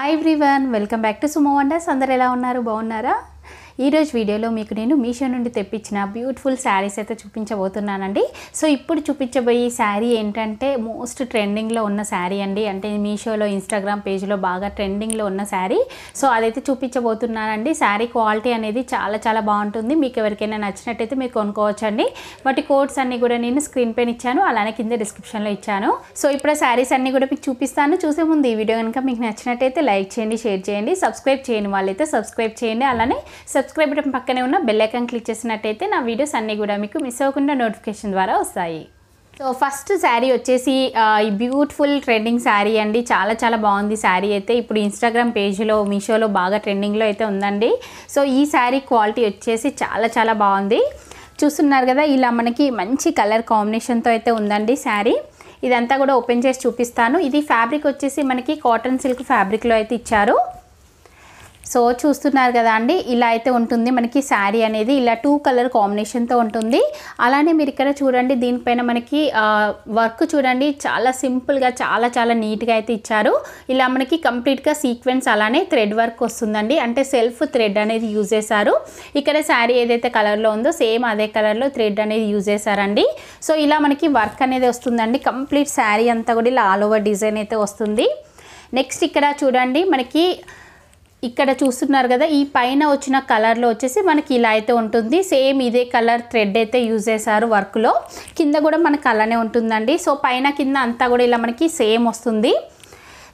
Hi everyone welcome back to Suma wonders अंदर एला उन्नारू बागुन्नारा ఈ రోజు వీడియోలో మీకు నేను మీషో నుండి తెప్పించిన బ్యూటిఫుల్ సారీస్ అయితే చూపించబోతున్నానండి। సో ఇప్పుడు చూపించబోయే సారీ ఏంటంటే మోస్ట్ ట్రెండింగ్ లో ఉన్న సారీ అండి। అంటే మీషోలో ఇన్‌స్టాగ్రామ్ పేజ్ లో బాగా ట్రెండింగ్ లో ఉన్న సారీ। సో అదైతే చూపించబోతున్నానండి। సారీ క్వాలిటీ అనేది చాలా చాలా బాగుంటుంది। మీకు ఎవరికైనా నచ్చినట్లయితే మీరు కొనుకోవొచ్చుండి। వాటి కోడ్స్ అన్ని కూడా నేను స్క్రీన్ పైన ఇచ్చాను, అలానే కింద డిస్క్రిప్షన్ లో ఇచ్చాను। సో ఇప్పుడు సారీస్ అన్ని కూడా మీకు చూపిస్తాను। చూసే ముందు ఈ వీడియో గనుక మీకు నచ్చినట్లయితే లైక్ చేయండి, షేర్ చేయండి, సబ్స్క్రైబ్ చేయని వాళ్ళైతే సబ్స్క్రైబ్ చేయండి, అలానే సబ్స్క్రైబ్ బటన్ పక్కనే ఉన్న బెల్ ఐకాన్ క్లిక్ చేసినట్లయితే నా వీడియోస్ అన్నీ కూడా మీకు మిస్ అవ్వకుండా నోటిఫికేషన్ ద్వారా వస్తాయి। సో ఫస్ట్ శారీ వచ్చేసి ఈ బ్యూటిఫుల్ ట్రెండింగ్ శారీ అండి। చాలా చాలా బాగుంది శారీ అయితే। ఇప్పుడు ఇన్‌స్టాగ్రామ్ పేజీలో మీషోలో బాగా ట్రెండింగ్లో అయితే ఉందండి। సో ఈ శారీ క్వాలిటీ వచ్చేసి చాలా చాలా బాగుంది। చూస్తున్నారు కదా, ఇలా మనకి మంచి కలర్ కాంబినేషన్తో అయితే ఉందండి శారీ। ఇదంతా కూడా ఓపెన్ చేసి చూపిస్తాను। ఇది ఫ్యాబ్రిక్ వచ్చేసి మనకి కాటన్ సిల్క్ ఫ్యాబ్రిక్లో అయితే ఇచ్చారు। సో చూస్తున్నారు కదా అండి, ఇలా అయితే ఉంటుంది మనకి శారీ అనేది। ఇలా టూ కలర్ కాంబినేషన్తో ఉంటుంది। అలానే మీరు ఇక్కడ చూడండి, దీనిపైన మనకి వర్క్ చూడండి, చాలా సింపుల్గా చాలా చాలా నీట్గా అయితే ఇచ్చారు। ఇలా మనకి కంప్లీట్గా సీక్వెన్స్ అలానే థ్రెడ్ వర్క్ వస్తుందండి। అంటే సెల్ఫ్ థ్రెడ్ అనేది యూజ్ చేశారు। ఇక్కడ శారీ ఏదైతే కలర్లో ఉందో సేమ్ అదే కలర్లో థ్రెడ్ అనేది యూజ్ చేశారండి। సో ఇలా మనకి వర్క్ అనేది వస్తుందండి కంప్లీట్ శారీ అంతా కూడా ఇలా ఆల్ ఓవర్ డిజైన్ అయితే వస్తుంది। నెక్స్ట్ ఇక్కడ చూడండి, మనకి ఇక్కడ చూస్తున్నారు కదా, ఈ పైన వచ్చిన కలర్లో వచ్చేసి మనకి ఇలా అయితే ఉంటుంది। సేమ్ ఇదే కలర్ థ్రెడ్ అయితే యూజ్ చేశారు వర్క్లో। కింద కూడా మనకు అలానే ఉంటుందండి। సో పైన కింద అంతా కూడా ఇలా మనకి సేమ్ వస్తుంది।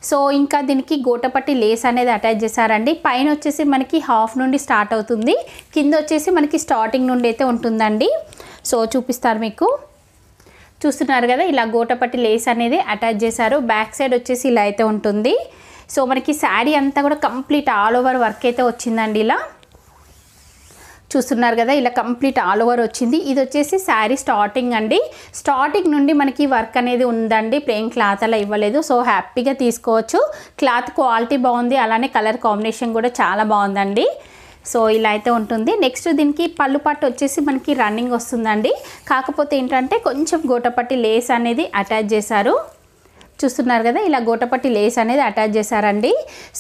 సో ఇంకా దీనికి గోటపట్టి లేస్ అనేది అటాచ్ చేశారండి। పైన వచ్చేసి మనకి హాఫ్ నుండి స్టార్ట్ అవుతుంది, కింద వచ్చేసి మనకి స్టార్టింగ్ నుండి అయితే ఉంటుందండి। సో చూపిస్తారు మీకు, చూస్తున్నారు కదా, ఇలా గోటపట్టి లేస్ అనేది అటాచ్ చేశారు। బ్యాక్ సైడ్ వచ్చేసి ఇలా అయితే ఉంటుంది। సో మనకి శారీ అంతా కూడా కంప్లీట్ ఆల్ ఓవర్ వర్క్ అయితే వచ్చిందండి। ఇలా చూస్తున్నారు కదా, ఇలా కంప్లీట్ ఆల్ ఓవర్ వచ్చింది। ఇది వచ్చేసి శారీ స్టార్టింగ్ అండి। స్టార్టింగ్ నుండి మనకి వర్క్ అనేది ఉందండి, ప్లెయిన్ క్లాత్ అలా ఇవ్వలేదు। సో హ్యాపీగా తీసుకోవచ్చు। క్లాత్ క్వాలిటీ బాగుంది, అలానే కలర్ కాంబినేషన్ కూడా చాలా బాగుందండి। సో ఇలా అయితే ఉంటుంది। నెక్స్ట్ దీనికి పళ్ళు పట్టు వచ్చేసి మనకి రన్నింగ్ వస్తుందండి। కాకపోతే ఏంటంటే కొంచెం గోటపట్టి లేస్ అనేది అటాచ్ చేశారు। చూస్తున్నారు కదా, ఇలా గోటపట్టి లేస్ అనేది అటాచ్ చేశారండి।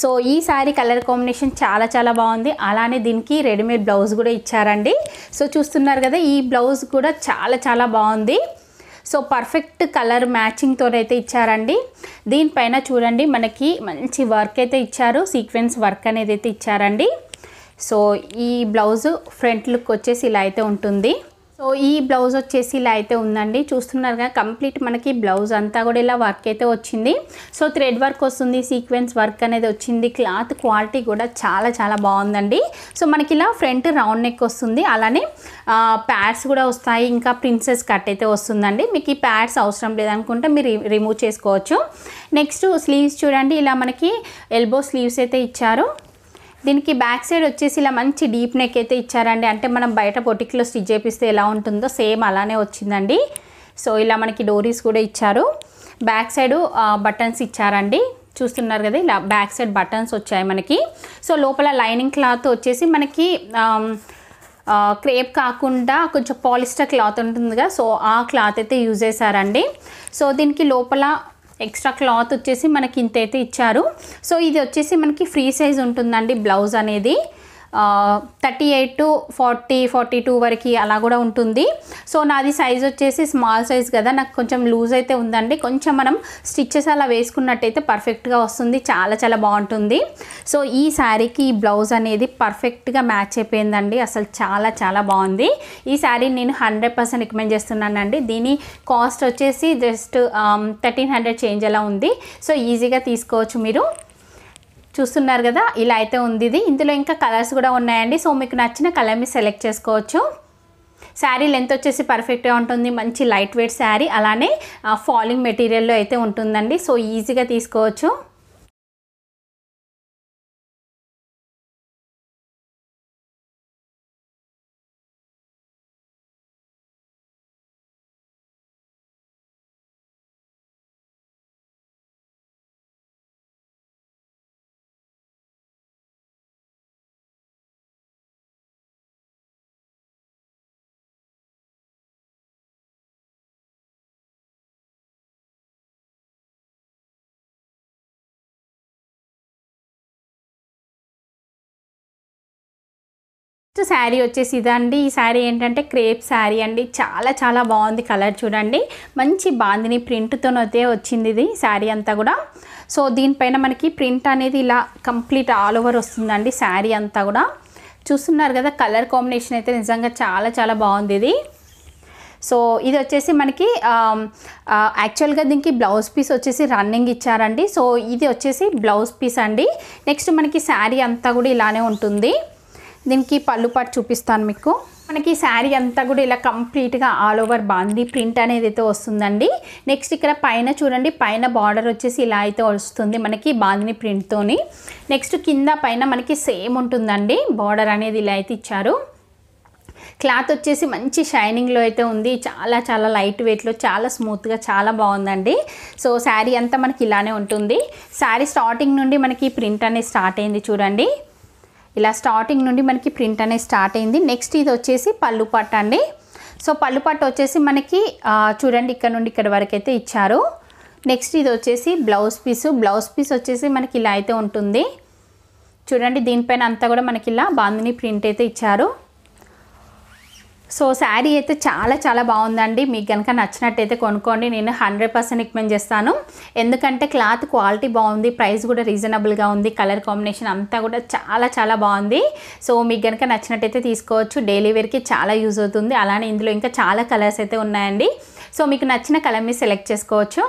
సో ఈ సారీ కలర్ కాంబినేషన్ చాలా చాలా బాగుంది। అలానే దీనికి రెడీమేడ్ బ్లౌజ్ కూడా ఇచ్చారండి। సో చూస్తున్నారు కదా, ఈ బ్లౌజ్ కూడా చాలా చాలా బాగుంది। సో పర్ఫెక్ట్ కలర్ మ్యాచింగ్తో అయితే ఇచ్చారండి। దీనిపైన చూడండి, మనకి మంచి వర్క్ అయితే ఇచ్చారు, సీక్వెన్స్ వర్క్ అనేది అయితే ఇచ్చారండి। సో ఈ బ్లౌజ్ ఫ్రంట్ లుక్ వచ్చేసి ఇలా అయితే ఉంటుంది। సో ఈ బ్లౌజ్ వచ్చేసి ఇలా అయితే ఉందండి। చూస్తున్నారుగా, కంప్లీట్ మనకి బ్లౌజ్ అంతా కూడా ఇలా వర్క్ అయితే వచ్చింది। సో థ్రెడ్ వర్క్ వస్తుంది, సీక్వెన్స్ వర్క్ అనేది వచ్చింది। క్లాత్ క్వాలిటీ కూడా చాలా చాలా బాగుందండి। సో మనకి ఇలా ఫ్రంట్ రౌండ్ నెక్ వస్తుంది, అలానే ప్యాడ్స్ కూడా వస్తాయి, ఇంకా ప్రిన్సెస్ కట్ అయితే వస్తుందండి। మీకు ఈ ప్యాడ్స్ అవసరం లేదనుకుంటే మీరు రిమూవ్ చేసుకోవచ్చు। నెక్స్ట్ స్లీవ్స్ చూడండి, ఇలా మనకి ఎల్బో స్లీవ్స్ అయితే ఇచ్చారు। దీనికి బ్యాక్ సైడ్ వచ్చేసి ఇలా మంచి డీప్ నెక్ అయితే ఇచ్చారండి। అంటే మనం బయట పొటిక్లో స్టిచ్ చేపిస్తే ఎలా ఉంటుందో సేమ్ అలానే వచ్చిందండి। సో ఇలా మనకి డోరీస్ కూడా ఇచ్చారు, బ్యాక్ సైడ్ బటన్స్ ఇచ్చారండి। చూస్తున్నారు కదా, ఇలా బ్యాక్ సైడ్ బటన్స్ వచ్చాయి మనకి। సో లోపల లైనింగ్ క్లాత్ వచ్చేసి మనకి క్రేప్ కాకుండా కొంచెం పాలిస్టర్ క్లాత్ ఉంటుందిగా, సో ఆ క్లాత్ అయితే యూజ్ చేశారండి। సో దీనికి లోపల ఎక్స్ట్రా క్లాత్ వచ్చేసి మనకి ఇంత అయితే ఇచ్చారు। సో ఇది వచ్చేసి మనకి ఫ్రీ సైజ్ ఉంటుందండి బ్లౌజ్ అనేది। 38 to 40, 42 వరకు అలా కూడా ఉంటుంది। సో నాది సైజ్ వచ్చేసి స్మాల్ సైజ్ కదా, నాకు కొంచెం లూజ్ అయితే ఉందండి। కొంచెం మనం స్టిచ్చెస్ అలా వేసుకున్నట్టయితే పర్ఫెక్ట్గా వస్తుంది, చాలా చాలా బాగుంటుంది। సో ఈ శారీకి ఈ బ్లౌజ్ అనేది పర్ఫెక్ట్గా మ్యాచ్ అయిపోయిందండి, అసలు చాలా చాలా బాగుంది। ఈ శారీ నేను 100% రికమెండ్ చేస్తున్నానండి। దీని కాస్ట్ వచ్చేసి జస్ట్ 1300 చేంజ్ అలా ఉంది। సో ఈజీగా తీసుకోవచ్చు మీరు। చూస్తున్నారు కదా, ఇలా అయితే ఉంది ఇది। ఇందులో ఇంకా కలర్స్ కూడా ఉన్నాయండి। సో మీకు నచ్చిన కలర్ని సెలెక్ట్ చేసుకోవచ్చు। శారీ లెంత్ వచ్చేసి పర్ఫెక్ట్గా ఉంటుంది, మంచి లైట్ వెయిట్ శారీ, అలానే ఫాలింగ్ మెటీరియల్లో అయితే ఉంటుందండి। సో ఈజీగా తీసుకోవచ్చు। నెక్స్ట్ శారీ వచ్చేసి ఇదండి. ఈ శారీ ఏంటంటే క్రేప్ శారీ అండి, చాలా చాలా బాగుంది. కలర్ చూడండి, మంచి బాందిని ప్రింట్తోనైతే వచ్చింది ఇది శారీ అంతా కూడా. సో దీనిపైన మనకి ప్రింట్ అనేది ఇలా కంప్లీట్ ఆల్ ఓవర్ వస్తుందండి శారీ అంతా కూడా. చూస్తున్నారు కదా కలర్ కాంబినేషన్ అయితే నిజంగా చాలా చాలా బాగుంది ఇది. సో ఇది వచ్చేసి మనకి యాక్చువల్గా దీనికి బ్లౌజ్ పీస్ వచ్చేసి రన్నింగ్ ఇచ్చారండి. సో ఇది వచ్చేసి బ్లౌజ్ పీస్ అండి. నెక్స్ట్ మనకి శారీ అంతా కూడా ఇలానే ఉంటుంది. దీనికి పళ్ళు పాటు చూపిస్తాను మీకు. మనకి శారీ అంతా కూడా ఇలా కంప్లీట్గా ఆల్ ఓవర్ బాంది ప్రింట్ అనేది అయితే వస్తుందండి. నెక్స్ట్ ఇక్కడ పైన చూడండి, పైన బార్డర్ వచ్చేసి ఇలా అయితే వస్తుంది మనకి బాందిని ప్రింట్తోని. నెక్స్ట్ కింద పైన మనకి సేమ్ ఉంటుందండి, బార్డర్ అనేది ఇలా అయితే ఇచ్చారు. క్లాత్ వచ్చేసి మంచి షైనింగ్లో అయితే ఉంది, చాలా చాలా లైట్ వెయిట్లో, చాలా స్మూత్గా, చాలా బాగుందండి. సో శారీ అంతా మనకి ఇలానే ఉంటుంది. శారీ స్టార్టింగ్ నుండి మనకి ప్రింట్ అనేది స్టార్ట్ అయింది చూడండి, ఇలా స్టార్టింగ్ నుండి మనకి ప్రింట్ అనేది స్టార్ట్ అయింది. నెక్స్ట్ ఇది వచ్చేసి పళ్ళు పట్టు అండి. సో పళ్ళు పట్టు వచ్చేసి మనకి చూడండి ఇక్కడ నుండి ఇక్కడ వరకు అయితే ఇచ్చారు. నెక్స్ట్ ఇది వచ్చేసి బ్లౌజ్ పీసు. బ్లౌజ్ పీస్ వచ్చేసి మనకి ఇలా అయితే ఉంటుంది చూడండి. దీనిపైన అంతా కూడా మనకి ఇలా బాందిని ప్రింట్ అయితే ఇచ్చారు. సో శారీ అయితే చాలా చాలా బాగుందండి. మీకు కనుక నచ్చినట్టయితే కొనుక్కోండి, నేను 100% రికమెండ్ చేస్తాను. ఎందుకంటే క్లాత్ క్వాలిటీ బాగుంది, ప్రైస్ కూడా రీజనబుల్గా ఉంది, కలర్ కాంబినేషన్ అంతా కూడా చాలా చాలా బాగుంది. సో మీకు కనుక నచ్చినట్టయితే తీసుకోవచ్చు, డైలీ వేర్కి చాలా యూజ్ అవుతుంది. అలానే ఇందులో ఇంకా చాలా కలర్స్ అయితే ఉన్నాయండి. సో మీకు నచ్చిన కలర్ మీరు సెలెక్ట్ చేసుకోవచ్చు.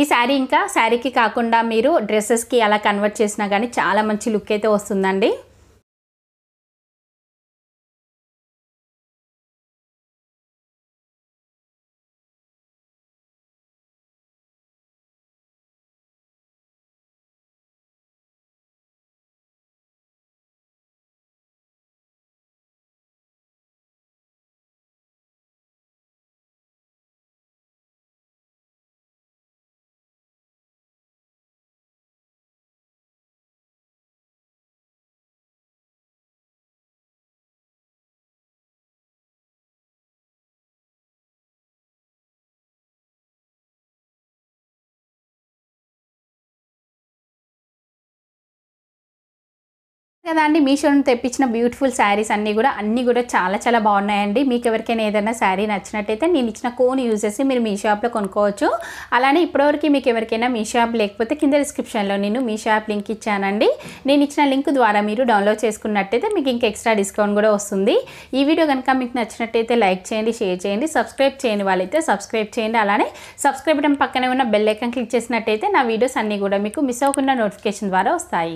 ఈ శారీ ఇంకా శారీకి కాకుండా మీరు డ్రెస్సెస్కి అలా కన్వర్ట్ చేసినా కానీ చాలా మంచి లుక్ అయితే వస్తుందండి. కదండి మీషో నుంచి తెప్పించిన బ్యూటిఫుల్ శారీస్ అన్నీ కూడా చాలా చాలా బాగున్నాయండి. మీకు ఎవరికైనా ఏదైనా శారీ నచ్చినట్టయితే నేను ఇచ్చిన కోడ్ యూజ్ చేసి మీరు మీ షాప్లో కొనుక్కోవచ్చు. అలానే ఇప్పటివరకు మీకు ఎవరికైనా మీ షాప్ లేకపోతే కింద డిస్క్రిప్షన్లో నేను మీ షాప్ లింక్ ఇచ్చానండి. నేను ఇచ్చిన లింక్ ద్వారా మీరు డౌన్లోడ్ చేసుకున్నట్టయితే మీకు ఇంకా ఎక్స్ట్రా డిస్కౌంట్ కూడా వస్తుంది. ఈ వీడియో కనుక మీకు నచ్చినట్టయితే లైక్ చేయండి, షేర్ చేయండి. సబ్స్క్రైబ్ చేయని వాళ్ళైతే సబ్స్క్రైబ్ చేయండి. అలానే సబ్స్క్రైబ్ బటన్ పక్కనే ఉన్న బెల్ ఐకాన్ క్లిక్ చేసినట్టయితే నా వీడియోస్ అన్నీ కూడా మీకు మిస్ అవ్వకుండా నోటిఫికేషన్ ద్వారా వస్తాయి.